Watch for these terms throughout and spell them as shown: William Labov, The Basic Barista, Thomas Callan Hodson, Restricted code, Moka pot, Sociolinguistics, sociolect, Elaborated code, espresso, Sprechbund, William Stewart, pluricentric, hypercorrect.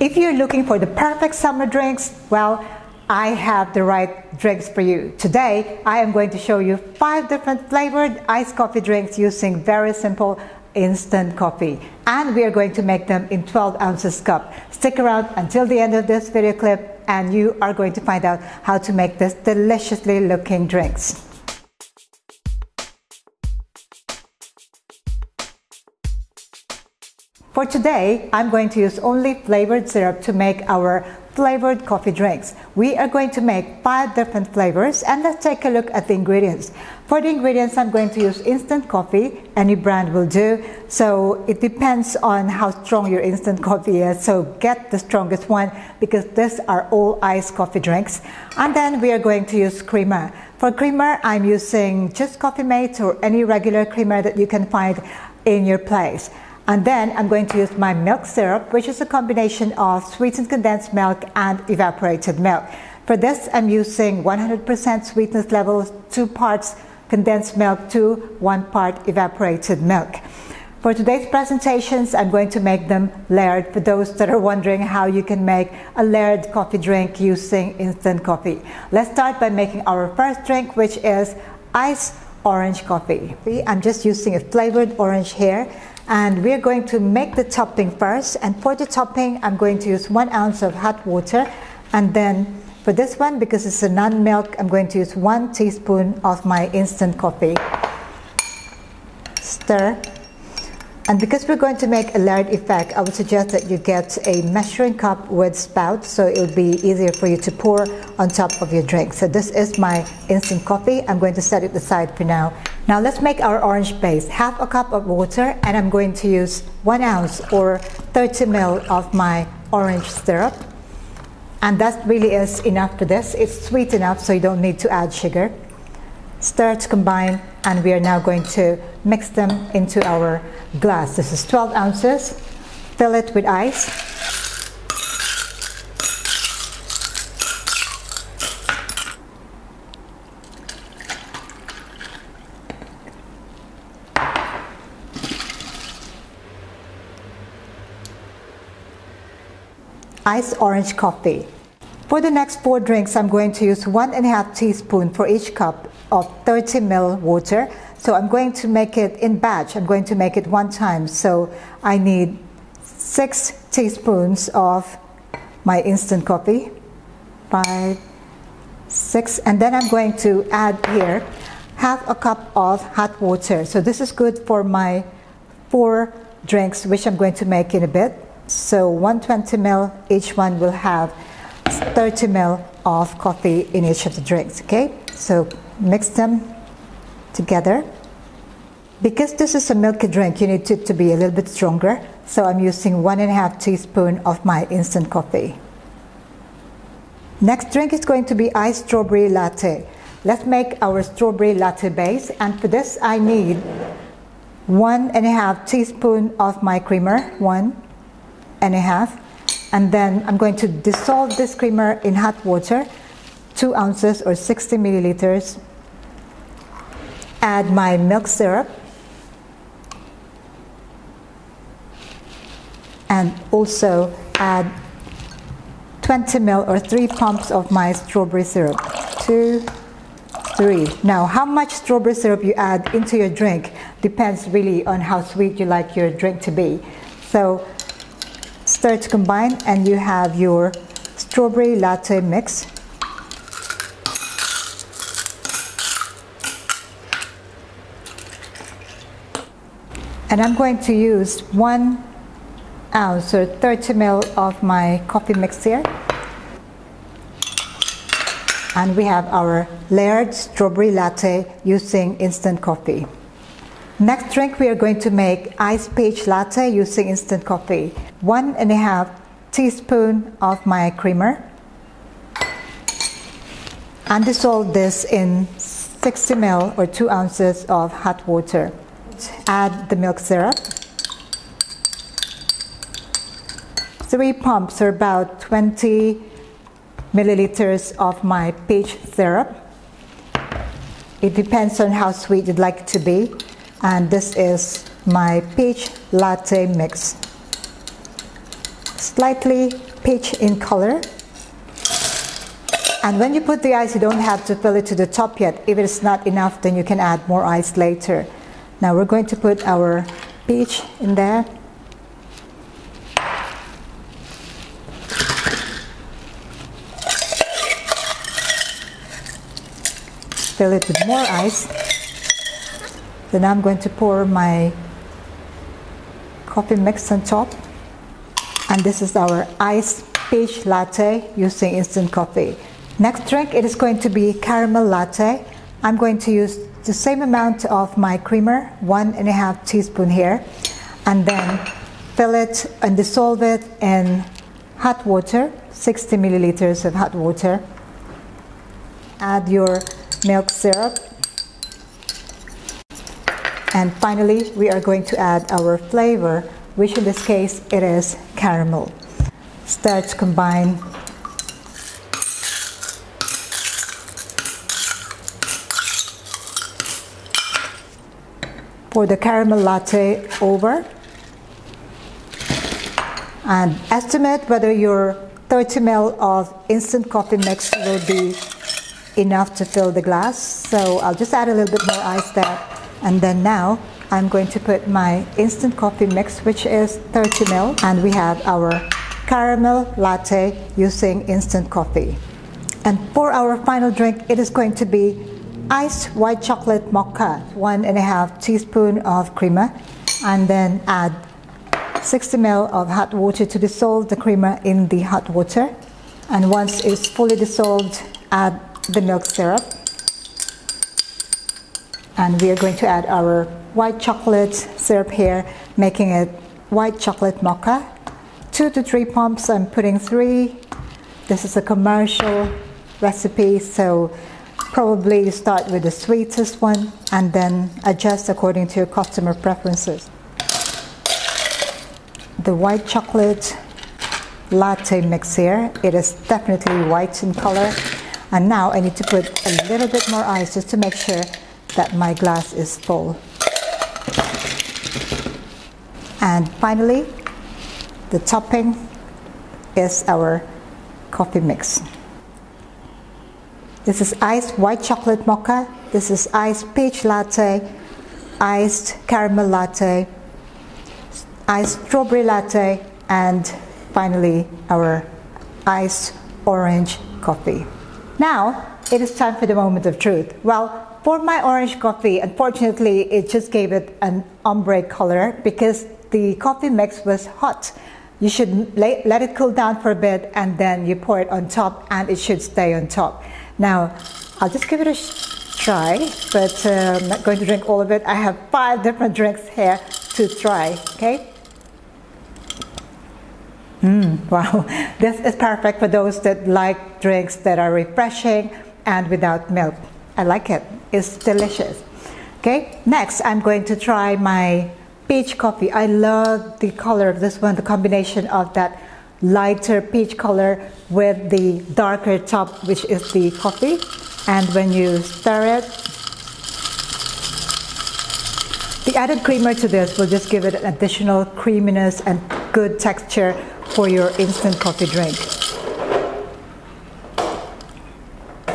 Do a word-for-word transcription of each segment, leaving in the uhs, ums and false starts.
If you're looking for the perfect summer drinks, well, I have the right drinks for you. Today, I am going to show you five different flavored iced coffee drinks using very simple instant coffee, and we are going to make them in twelve ounces cup. Stick around until the end of this video clip and you are going to find out how to make this deliciously looking drinks. For today, I'm going to use only flavored syrup to make our flavored coffee drinks. We are going to make five different flavors, and let's take a look at the ingredients. For the ingredients, I'm going to use instant coffee. Any brand will do. So it depends on how strong your instant coffee is. So get the strongest one, because these are all iced coffee drinks. And then we are going to use creamer. For creamer, I'm using just Coffee Mate or any regular creamer that you can find in your place. And then I'm going to use my milk syrup, which is a combination of sweetened condensed milk and evaporated milk. For this, I'm using one hundred percent sweetness level, two parts condensed milk to one part evaporated milk. For today's presentations, I'm going to make them layered, for those that are wondering how you can make a layered coffee drink using instant coffee. Let's start by making our first drink, which is iced orange coffee. I'm just using a flavored orange here. And we're going to make the topping first, and for the topping I'm going to use one ounce of hot water, and then for this one, because it's a non-milk, I'm going to use one teaspoon of my instant coffee. Stir. And because we're going to make a layered effect, I would suggest that you get a measuring cup with spout, so it'll be easier for you to pour on top of your drink. So this is my instant coffee. I'm going to set it aside for now. Now let's make our orange base. Half a cup of water, and I'm going to use one ounce or thirty milliliters of my orange syrup. And that really is enough for this. It's sweet enough, so you don't need to add sugar. Stir to combine, and we are now going to mix them into our glass. This is twelve ounces. Fill it with ice. Iced orange coffee. For the next four drinks, I'm going to use one and a half teaspoon for each cup of thirty milliliters water. So I'm going to make it in batch. I'm going to make it one time. So I need six teaspoons of my instant coffee. Five, six, and then I'm going to add here half a cup of hot water. So this is good for my four drinks, which I'm going to make in a bit. So one hundred twenty milliliters, each one will have thirty milliliters of coffee in each of the drinks. Okay, so mix them together. Because this is a milky drink, you need it to be a little bit stronger, so I'm using one and a half teaspoon of my instant coffee. Next drink is going to be iced strawberry latte. Let's make our strawberry latte base, and for this I need one and a half teaspoon of my creamer, one and a half. And then I'm going to dissolve this creamer in hot water, two ounces or sixty milliliters. Add my milk syrup. And also add twenty milliliters or three pumps of my strawberry syrup. Two, three. Now, how much strawberry syrup you add into your drink depends really on how sweet you like your drink to be. So stir to combine, and you have your strawberry latte mix. And I'm going to use one ounce or thirty milliliters of my coffee mix here. And we have our layered strawberry latte using instant coffee. Next drink, we are going to make iced peach latte using instant coffee. One and a half teaspoon of my creamer. And dissolve this in sixty milliliters or two ounces of hot water. Add the milk syrup. Three pumps or about twenty milliliters of my peach syrup. It depends on how sweet you'd like it to be. And this is my peach latte mix. slightly peach in color. And when you put the ice, you don't have to fill it to the top yet. If it's not enough, then you can add more ice later. Now we're going to put our peach in there. Fill it with more ice. Then I'm going to pour my coffee mix on top. And this is our iced peach latte using instant coffee. Next drink, it is going to be caramel latte. I'm going to use the same amount of my creamer, one and a half teaspoon here, and then fill it and dissolve it in hot water, sixty milliliters of hot water. Add your milk syrup. And finally, we are going to add our flavor, which in this case, it is caramel. Start to combine. Pour the caramel latte over. And estimate whether your thirty milliliters of instant coffee mix will be enough to fill the glass. So I'll just add a little bit more ice there. And then now I'm going to put my instant coffee mix, which is thirty milliliters, and we have our caramel latte using instant coffee. And for our final drink, it is going to be iced white chocolate mocha, one and a half teaspoon of creamer, and then add sixty milliliters of hot water to dissolve the creamer in the hot water. And once it's fully dissolved, add the milk syrup. And we are going to add our white chocolate syrup here, making it white chocolate mocha. Two to three pumps, I'm putting three. This is a commercial recipe, so probably you start with the sweetest one and then adjust according to your customer preferences. The white chocolate latte mix here, it is definitely white in color. And now I need to put a little bit more ice just to make sure that my glass is full. And finally, the topping is our coffee mix. This is iced white chocolate mocha, this is iced peach latte, iced caramel latte, iced strawberry latte, and finally our iced orange coffee. Now, it is time for the moment of truth. Well, for my orange coffee, unfortunately, it just gave it an ombre color because the coffee mix was hot. You should let it cool down for a bit and then you pour it on top and it should stay on top. Now, I'll just give it a try, but uh, I'm not going to drink all of it. I have five different drinks here to try, okay? Mm, wow, this is perfect for those that like drinks that are refreshing and without milk. I like it, it's delicious. Okay, next I'm going to try my peach coffee. I love the color of this one, the combination of that lighter peach color with the darker top, which is the coffee. And when you stir it, the added creamer to this will just give it an additional creaminess and good texture for your instant coffee drink.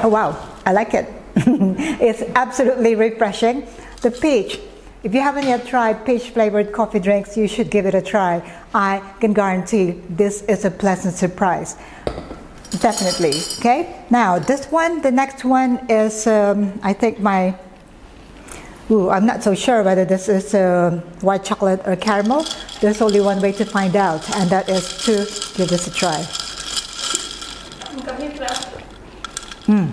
Oh wow, I like it. It's absolutely refreshing. The peach. If you haven't yet tried peach-flavored coffee drinks, you should give it a try. I can guarantee this is a pleasant surprise. Definitely, okay? Now, this one, the next one is, um, I think my, ooh, I'm not so sure whether this is uh, white chocolate or caramel. There's only one way to find out, and that is to give this a try. Mm.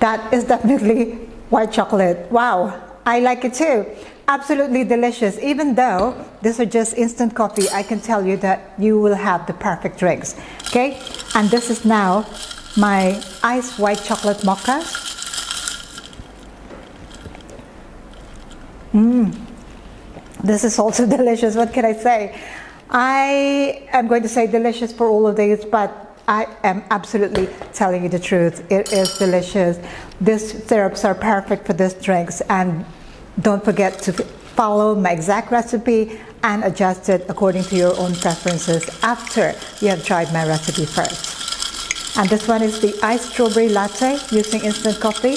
That is definitely white chocolate, wow. I like it too. Absolutely delicious. Even though these are just instant coffee, I can tell you that you will have the perfect drinks. Okay? And this is now my iced white chocolate mocha. Mmm. This is also delicious. What can I say? I am going to say delicious for all of these, but I am absolutely telling you the truth. It is delicious. These syrups are perfect for these drinks, and don't forget to follow my exact recipe and adjust it according to your own preferences after you have tried my recipe first. And this one is the iced strawberry latte using instant coffee.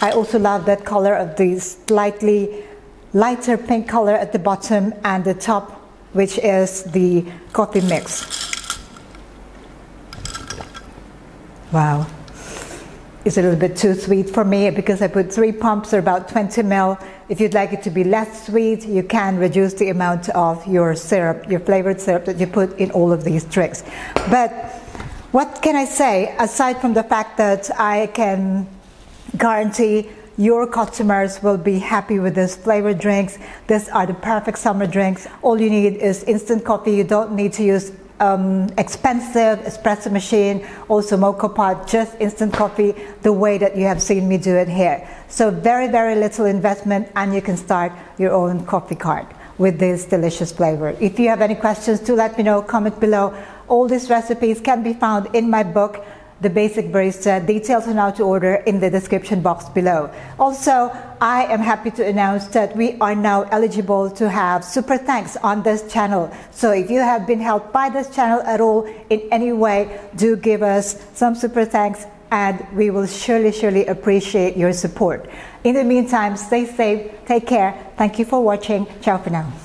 I also love that color of the slightly lighter pink color at the bottom and the top, which is the coffee mix. Wow. It's a little bit too sweet for me because I put three pumps or about twenty mil. If you'd like it to be less sweet, you can reduce the amount of your syrup, your flavored syrup that you put in all of these drinks. But what can I say, aside from the fact that I can guarantee your customers will be happy with these flavored drinks. These are the perfect summer drinks. All you need is instant coffee. You don't need to use Um, expensive espresso machine, also mocha pot, just instant coffee the way that you have seen me do it here. So very very little investment, and you can start your own coffee cart with this delicious flavor. If you have any questions, do let me know, comment below. All these recipes can be found in my book, The Basic Barista. Details on how to order in the description box below. Also, I am happy to announce that we are now eligible to have super thanks on this channel. So if you have been helped by this channel at all in any way, do give us some super thanks and we will surely, surely appreciate your support. In the meantime, stay safe, take care. Thank you for watching. Ciao for now.